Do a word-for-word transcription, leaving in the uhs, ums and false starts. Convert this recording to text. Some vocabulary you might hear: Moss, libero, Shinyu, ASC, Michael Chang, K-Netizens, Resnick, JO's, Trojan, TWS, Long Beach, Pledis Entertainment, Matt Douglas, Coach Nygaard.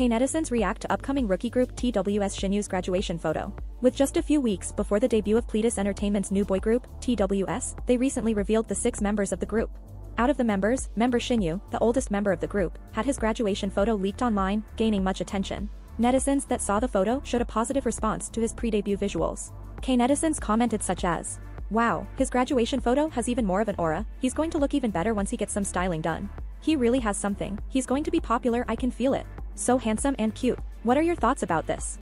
K-Netizens react to upcoming rookie group T W S Shinyu's graduation photo. With just a few weeks before the debut of Pledis Entertainment's new boy group, T W S, they recently revealed the six members of the group. Out of the members, member Shinyu, the oldest member of the group, had his graduation photo leaked online, gaining much attention. Netizens that saw the photo showed a positive response to his pre-debut visuals. K-Netizens commented such as, "Wow, his graduation photo has even more of an aura, he's going to look even better once he gets some styling done. He really has something, he's going to be popular, I can feel it. So handsome and cute. What are your thoughts about this?"